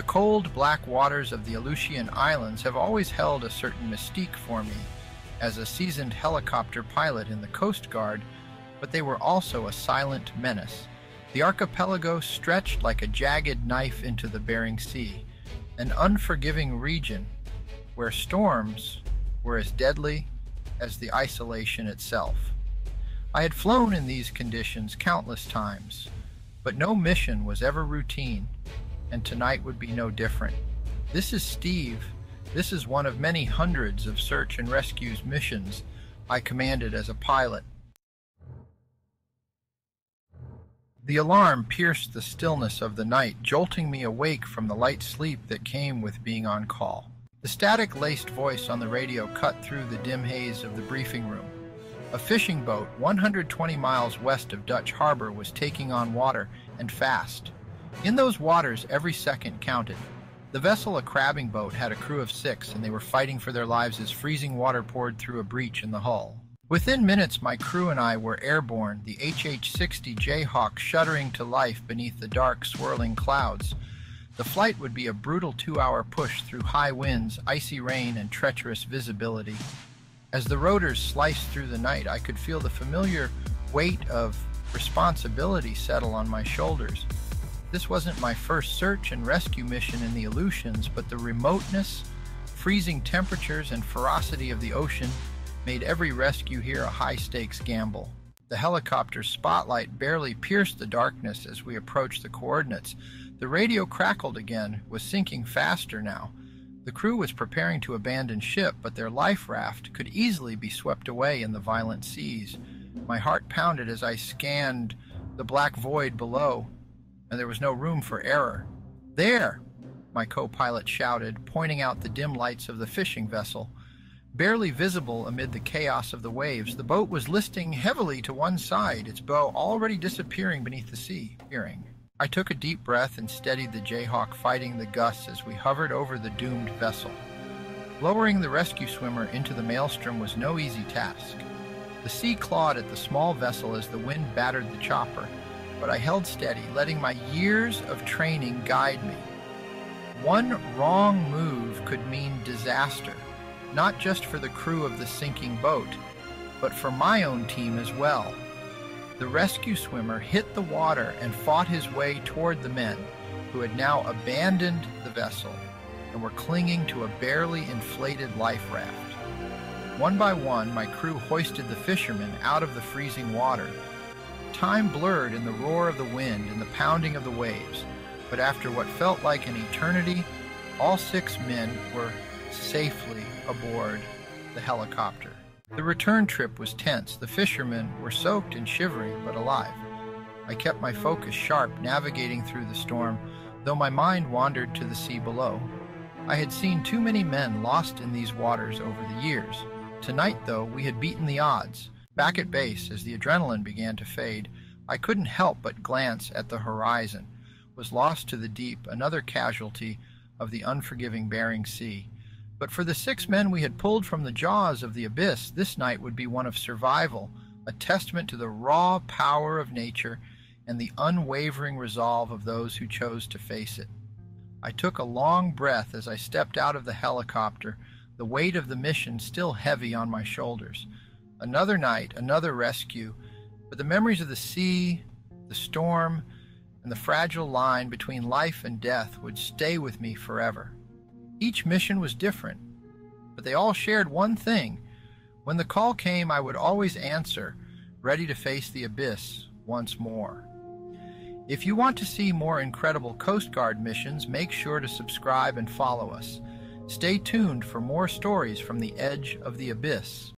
The cold, black waters of the Aleutian Islands have always held a certain mystique for me, as a seasoned helicopter pilot in the Coast Guard, but they were also a silent menace. The archipelago stretched like a jagged knife into the Bering Sea, an unforgiving region where storms were as deadly as the isolation itself. I had flown in these conditions countless times, but no mission was ever routine, and tonight would be no different. This is Steve. This is one of many hundreds of search and rescues missions I commanded as a pilot. The alarm pierced the stillness of the night, jolting me awake from the light sleep that came with being on call. The static-laced voice on the radio cut through the dim haze of the briefing room. A fishing boat 120 miles west of Dutch Harbor was taking on water, and fast. In those waters, every second counted. The vessel, a crabbing boat, had a crew of 6, and they were fighting for their lives as freezing water poured through a breach in the hull. Within minutes, my crew and I were airborne, the HH-60 Jayhawk shuddering to life beneath the dark, swirling clouds. The flight would be a brutal 2-hour push through high winds, icy rain, and treacherous visibility. As the rotors sliced through the night, I could feel the familiar weight of responsibility settle on my shoulders. This wasn't my first search and rescue mission in the Aleutians, but the remoteness, freezing temperatures, and ferocity of the ocean made every rescue here a high-stakes gamble. The helicopter's spotlight barely pierced the darkness as we approached the coordinates. The radio crackled again, was sinking faster now. The crew was preparing to abandon ship, but their life raft could easily be swept away in the violent seas. My heart pounded as I scanned the black void below, and there was no room for error. "There!" my co-pilot shouted, pointing out the dim lights of the fishing vessel. Barely visible amid the chaos of the waves, the boat was listing heavily to one side, its bow already disappearing beneath the sea. I took a deep breath and steadied the Jayhawk, fighting the gusts as we hovered over the doomed vessel. Lowering the rescue swimmer into the maelstrom was no easy task. The sea clawed at the small vessel as the wind battered the chopper, but I held steady, letting my years of training guide me. One wrong move could mean disaster. Not just for the crew of the sinking boat, but for my own team as well. The rescue swimmer hit the water and fought his way toward the men, who had now abandoned the vessel and were clinging to a barely inflated life raft. One by one, my crew hoisted the fishermen out of the freezing water. Time blurred in the roar of the wind and the pounding of the waves, but after what felt like an eternity, all 6 men were safely aboard the helicopter. The return trip was tense. The fishermen were soaked and shivering, but alive. I kept my focus sharp, navigating through the storm, though my mind wandered to the sea below. I had seen too many men lost in these waters over the years. Tonight, though, we had beaten the odds. Back at base, as the adrenaline began to fade, I couldn't help but glance at the horizon. Was lost to the deep, another casualty of the unforgiving Bering Sea. But for the 6 men we had pulled from the jaws of the abyss, this night would be one of survival, a testament to the raw power of nature and the unwavering resolve of those who chose to face it. I took a long breath as I stepped out of the helicopter, the weight of the mission still heavy on my shoulders. Another night, another rescue, but the memories of the sea, the storm, and the fragile line between life and death would stay with me forever. Each mission was different, but they all shared one thing. When the call came, I would always answer, ready to face the abyss once more. If you want to see more incredible Coast Guard missions, make sure to subscribe and follow us. Stay tuned for more stories from the edge of the abyss.